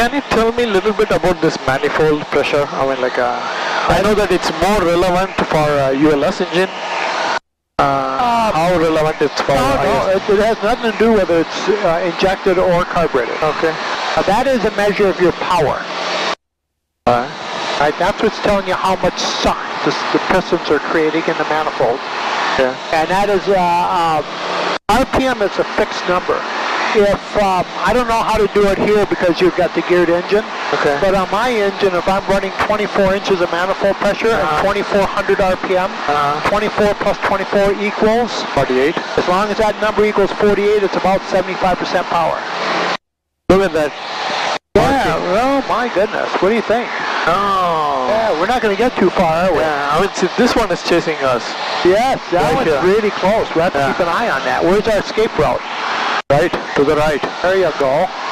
Can you tell me a little bit about this manifold pressure? I mean, like, I know that it's more relevant for ULS engine. How relevant it's for? No, it has nothing to do whether it's injected or carbureted. Okay. That is a measure of your power. Right, that's what's telling you how much suck the pistons are creating in the manifold. Yeah. And that is, RPM is a fixed number. If, I don't know how to do it here because you've got the geared engine, okay. But on my engine, if I'm running 24 inches of manifold pressure and 2400 RPM, 24 plus 24 equals? 48. As long as that number equals 48, it's about 75% power. Look at that. Yeah, well, my goodness, what do you think? Oh. Yeah, we're not going to get too far, are we? Yeah, I mean, see, this one is chasing us. Yes, that one's really close. We have to keep an eye on that. Where's our escape route? Right, to the right. There you go.